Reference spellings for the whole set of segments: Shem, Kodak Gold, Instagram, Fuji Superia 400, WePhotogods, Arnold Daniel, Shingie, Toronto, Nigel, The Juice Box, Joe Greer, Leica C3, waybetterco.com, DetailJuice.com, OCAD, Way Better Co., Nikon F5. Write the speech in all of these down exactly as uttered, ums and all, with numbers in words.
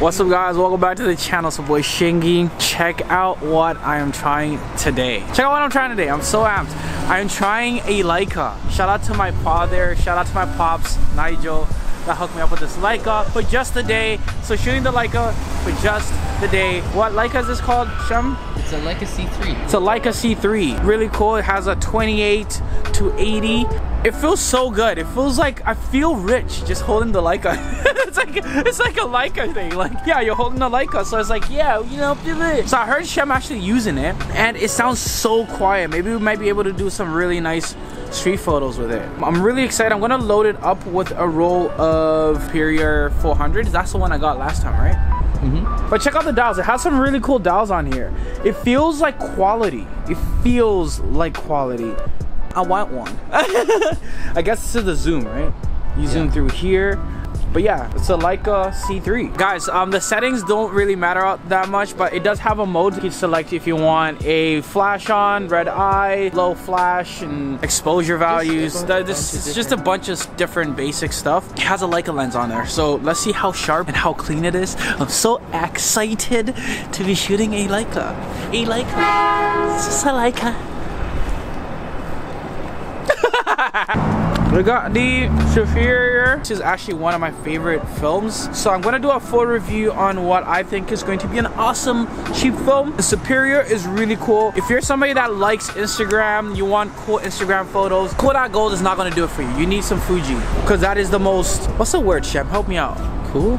What's up, guys? Welcome back to the channel. It's your boy Shingie. Check out what I am trying today. Check out what I'm trying today. I'm so amped. I am trying a Leica. Shout out to my father. Shout out to my pops, Nigel, that hooked me up with this Leica for just the day. So shooting the Leica for just the day. What Leica is this called, Shem? It's a Leica C three. It's a Leica C three. Really cool. It has a twenty-eight to eighty. It feels so good. It feels like I feel rich just holding the Leica. it's like it's like a Leica thing. Like, yeah, you're holding a Leica, so it's like, yeah, you know, do it. So I heard Shem actually using it, and it sounds so quiet. Maybe we might be able to do some really nice street photos with it. I'm really excited. I'm gonna load it up with a roll of Superia four hundred. That's the one I got last time, right? Mm-hmm. But check out the dials. It has some really cool dials on here. It feels like quality. It feels like quality. I want one. I guess this is the zoom, right? You zoom yeah. through here. But yeah, it's a Leica C three. Guys, um, the settings don't really matter that much, but it does have a mode you can select if you want a flash on, red eye, low flash, and exposure values. Just, the, this is just a bunch of different basic stuff. It has a Leica lens on there, so let's see how sharp and how clean it is. I'm so excited to be shooting a Leica. A Leica. It's just a Leica. We got the Superia. This is actually one of my favorite films, so I'm gonna do a full review on what I think is going to be an awesome cheap film. The Superia is really cool. If you're somebody that likes Instagram, you want cool Instagram photos, Kodak Gold is not gonna do it for you. You need some Fuji, because that is the most, what's the word, Shem? Help me out. Cool?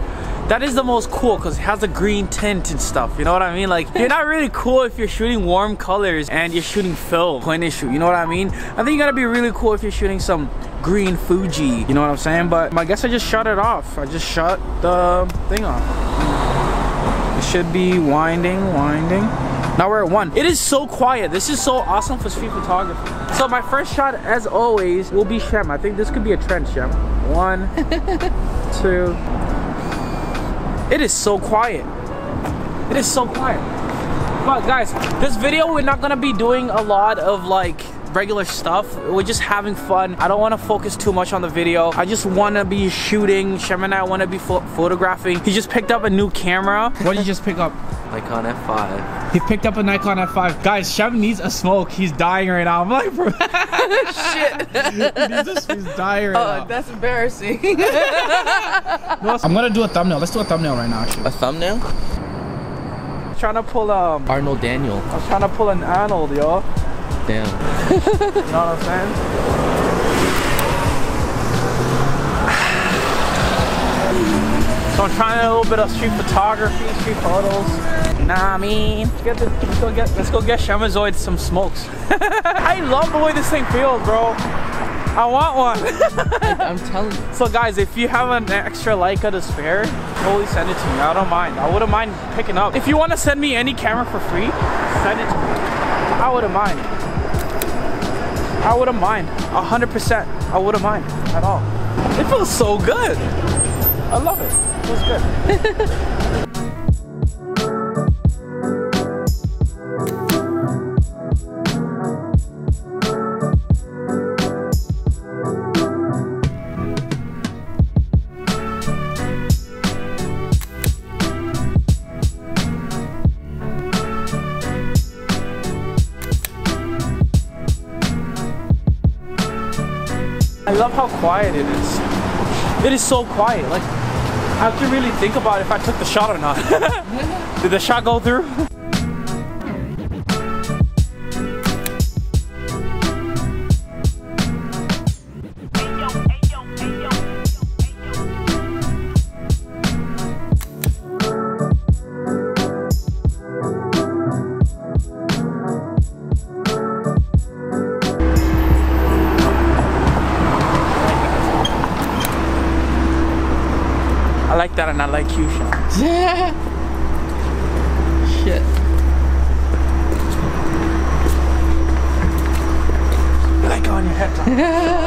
That is the most cool, because it has the green tint and stuff, you know what I mean? Like, you're not really cool if you're shooting warm colors and you're shooting film, point and shoot, you know what I mean? I think you gotta be really cool if you're shooting some green Fuji, you know what I'm saying? But I guess I just shut it off. I just shut the thing off. It should be winding, winding. Now we're at one. It is so quiet. This is so awesome for street photography. So my first shot, as always, will be Shem. I think this could be a trend, Shem. One, two. It is so quiet. It is so quiet. But guys, this video, we're not gonna be doing a lot of like regular stuff. We're just having fun. I don't want to focus too much on the video. I just want to be shooting. Shem and I want to be ph photographing. He just picked up a new camera. What did you just pick up? Nikon F five. He picked up a Nikon F five. Guys, Shem needs a smoke. He's dying right now. I'm like, bro. Shit. He's, just, he's dying right oh, now. Oh, that's embarrassing. I'm gonna do a thumbnail. Let's do a thumbnail right now. Actually. A thumbnail? I'm trying to pull um Arnold Daniel. I was trying to pull an Arnold, y'all. Damn. You know what I'm saying? So I'm trying a little bit of street photography, street photos. You know what I mean? Let's, get the, let's go get, let's go get Shemazoid some smokes. I love the way this thing feels, bro. I want one. I'm telling you. So guys, if you have an extra Leica to spare, totally send it to me. I don't mind. I wouldn't mind picking up. If you want to send me any camera for free, send it to me. I wouldn't mind. I wouldn't mind, one hundred percent. I wouldn't mind at all. It feels so good. I love it. It feels good. I love how quiet it is. It is so quiet. Like, I have to really think about if I took the shot or not. Did the shot go through? I like that, and I like you, Sean. Yeah. Shit. Like on your head.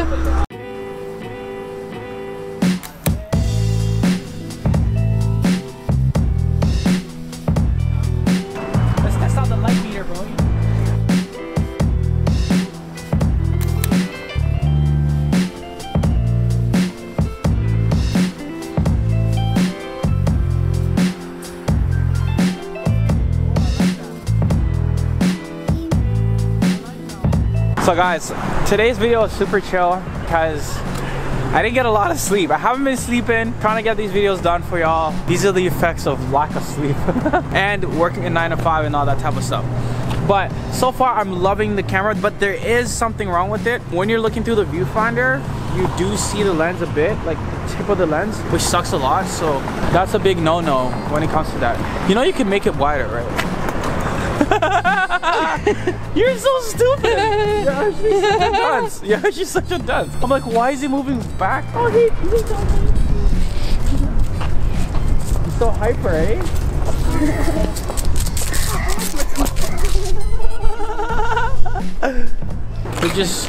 So guys, today's video is super chill because I didn't get a lot of sleep. I haven't been sleeping, trying to get these videos done for y'all. These are the effects of lack of sleep and working a nine to five and all that type of stuff. But so far I'm loving the camera, but there is something wrong with it. When you're looking through the viewfinder, you do see the lens a bit, like the tip of the lens, which sucks a lot. So that's a big no-no when it comes to that. You know, you can make it wider, right? You're so stupid. You're actually such a dunce. You're actually such a dunce. I'm like, why is he moving back? Oh, he, he's so hyper. He's so hyper, eh? We're just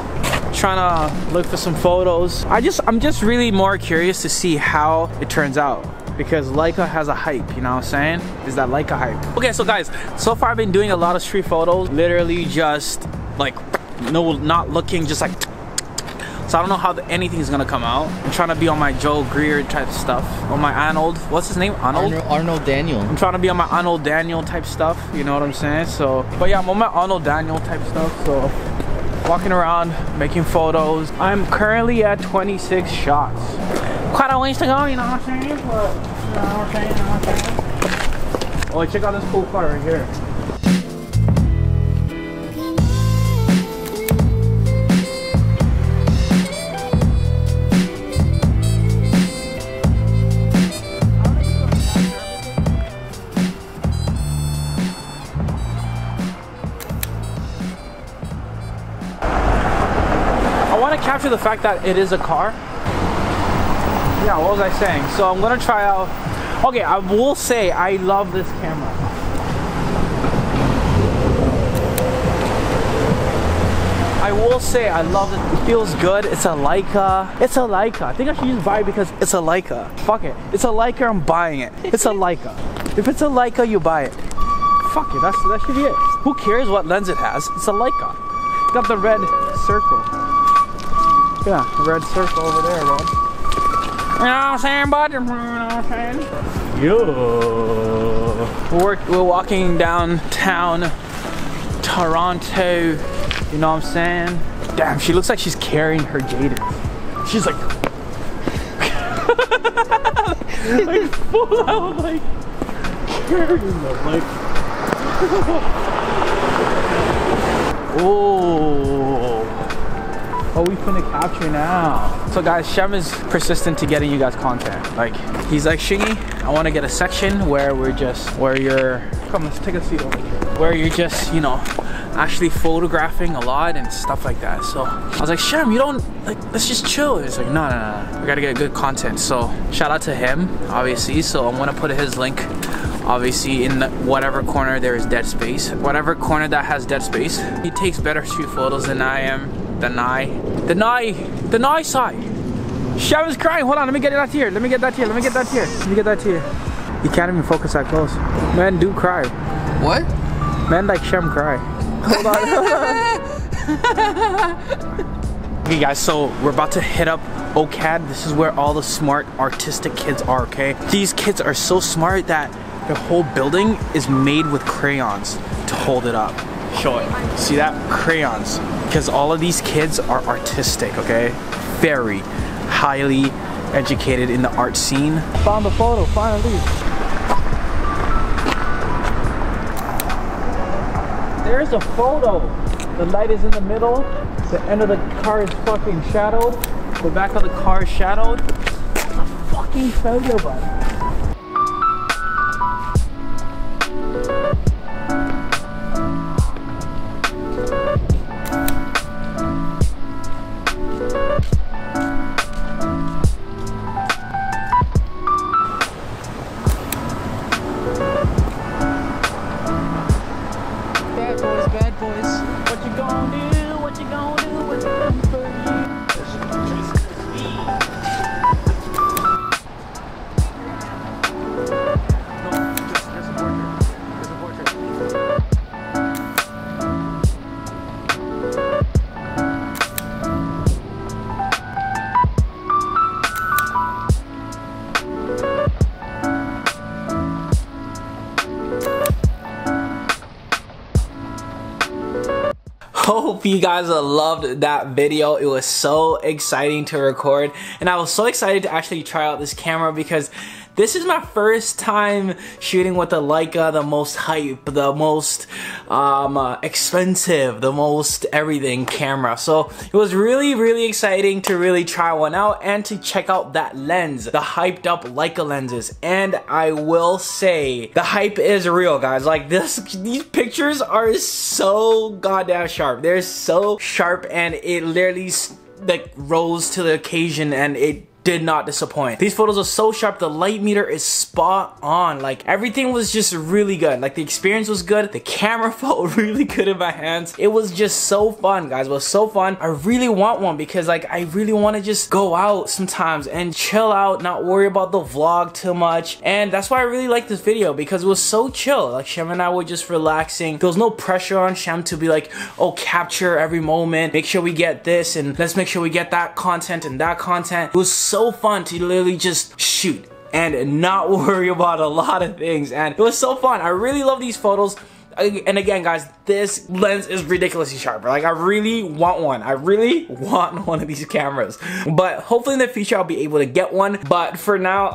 trying to look for some photos. I just, I'm just really more curious to see how it turns out, because Leica has a hype, you know what I'm saying? Is that Leica hype? Okay, so guys, so far I've been doing a lot of street photos, literally just like, no, not looking, just like. So I don't know how the, anything's gonna come out. I'm trying to be on my Joe Greer type stuff, on my Arnold. What's his name? Arnold? Arnold, Arnold Daniel. I'm trying to be on my Arnold Daniel type stuff. You know what I'm saying? So, but yeah, I'm on my Arnold Daniel type stuff. So, walking around, making photos. I'm currently at twenty-six shots. Quite a ways to go. You know what I'm saying? But, you know what I'm saying? You know what I'm saying? Oh, check out this cool car right here. Capture the fact that it is a car. Yeah, what was I saying? So I'm gonna try out. Okay, I will say I love this camera. I will say I love it. It feels good. It's a Leica. It's a Leica. I think I should use buy because it's a Leica. Fuck it. It's a Leica. I'm buying it. It's a Leica. If it's a Leica, you buy it. Fuck it. That's that should be it. Who cares what lens it has? It's a Leica. It's got the red circle. Yeah, red circle over there, bro. You know what I'm saying, bud? You know what I'm saying? Yo. We're, we're walking downtown Toronto. You know what I'm saying? Damn, she looks like she's carrying her Jadens. She's like... like, full out, like, carrying them, like... Oh. Oh, we finna capture now. So guys, Shem is persistent to getting you guys content. Like, he's like, Shingie, I wanna get a section where we're just, where you're, come let's take a seat over here. Where you're just, you know, actually photographing a lot and stuff like that. So I was like, Shem, you don't, like, let's just chill. He's like, no, no, no, we gotta get good content. So shout out to him, obviously. So I'm gonna put his link, obviously, in the, whatever corner there is dead space. Whatever corner that has dead space. He takes better street photos than I am. Deny, deny, deny side. Shem is crying. Hold on, let me get that here. Let me get that here. Let me get that here. Let me get that here. You can't even focus that close. Men do cry. What? Men like Shem cry. Hold on. Okay, guys. So we're about to hit up O C A D. This is where all the smart, artistic kids are. Okay. These kids are so smart that the whole building is made with crayons to hold it up. Show it. See that? Crayons. Because all of these kids are artistic, okay? Very highly educated in the art scene. Found the photo, finally. There's a photo. The light is in the middle. The end of the car is fucking shadowed. The back of the car is shadowed. It's a fucking photo, buddy. hope you guys loved that video. It was so exciting to record, and I was so excited to actually try out this camera because this is my first time shooting with the Leica, the most hype, the most um, uh, expensive, the most everything camera. So it was really, really exciting to really try one out and to check out that lens, the hyped up Leica lenses. And I will say, the hype is real, guys. Like this, these pictures are so goddamn sharp. They're so sharp, and it literally like rose to the occasion, and it did not disappoint. These photos are so sharp. The light meter is spot on. Like everything was just really good. Like the experience was good. The camera felt really good in my hands. It was just so fun, guys. It was so fun. I really want one because like I really want to just go out sometimes and chill out, not worry about the vlog too much. And that's why I really liked this video, because it was so chill. Like Shem and I were just relaxing. There was no pressure on Shem to be like, oh, capture every moment. Make sure we get this and let's make sure we get that content and that content. It was so so fun to literally just shoot and not worry about a lot of things, and it was so fun. I really love these photos. And again, guys, this lens is ridiculously sharp. Like I really want one. I really want one of these cameras, but hopefully in the future I'll be able to get one. But for now,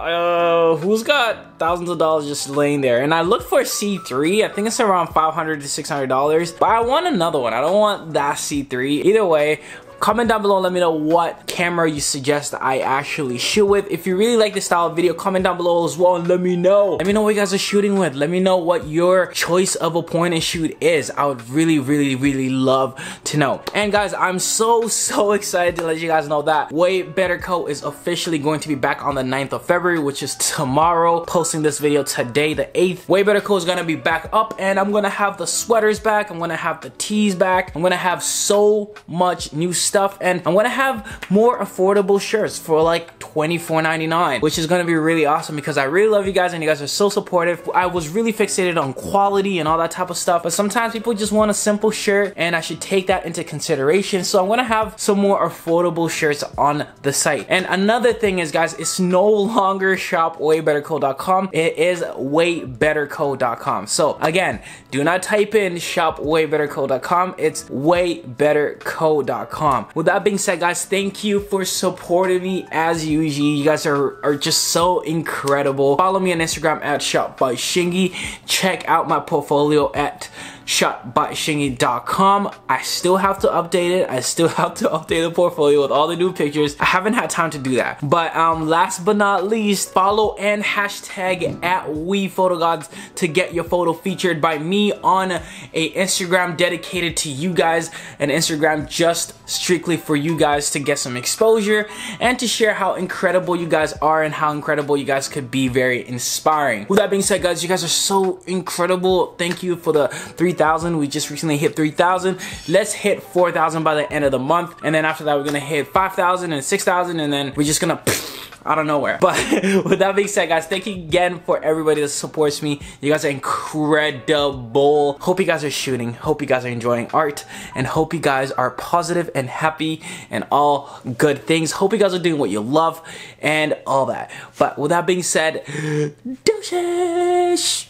uh, who's got thousands of dollars just laying there? And I looked for a C three. I think it's around five hundred to six hundred dollars, but I want another one. I don't want that C three. Either way, comment down below and let me know what camera you suggest I actually shoot with. If you really like this style of video, comment down below as well and let me know. Let me know what you guys are shooting with. Let me know what your choice of a point and shoot is. I would really, really, really love to know. And guys, I'm so, so excited to let you guys know that Way Better Co. is officially going to be back on the ninth of February, which is tomorrow. Posting this video today, the eighth. Way Better Co. is going to be back up, and I'm going to have the sweaters back. I'm going to have the tees back. I'm going to have so much new stuff. Stuff, and I'm gonna have more affordable shirts for like twenty-four ninety-nine, which is gonna be really awesome because I really love you guys and you guys are so supportive. I was really fixated on quality and all that type of stuff, but sometimes people just want a simple shirt, and I should take that into consideration. So I'm gonna have some more affordable shirts on the site. And another thing is, guys, it's no longer shop way better co dot com. It is way better co dot com. So again, do not type in shop way better co dot com. It's way better co dot com. With that being said, guys, thank you for supporting me as usual. You guys are, are just so incredible. Follow me on Instagram at shot by Shingie. Check out my portfolio at shot by shingie dot com. I still have to update it. I still have to update the portfolio with all the new pictures. I haven't had time to do that. But um, last but not least, follow and hashtag at We Photo Gods to get your photo featured by me on a Instagram dedicated to you guys, an Instagram just strictly for you guys to get some exposure and to share how incredible you guys are and how incredible you guys could be. Very inspiring. With that being said, guys, you guys are so incredible. Thank you for the three thousand. We just recently hit three thousand. Let's hit four thousand by the end of the month, and then after that we're gonna hit five thousand and six thousand, and then we're just gonna out of nowhere. But with that being said, guys, thank you again for everybody that supports me. You guys are incredible. Hope you guys are shooting. Hope you guys are enjoying art, and hope you guys are positive and happy and all good things. Hope you guys are doing what you love and all that. But with that being said, douche.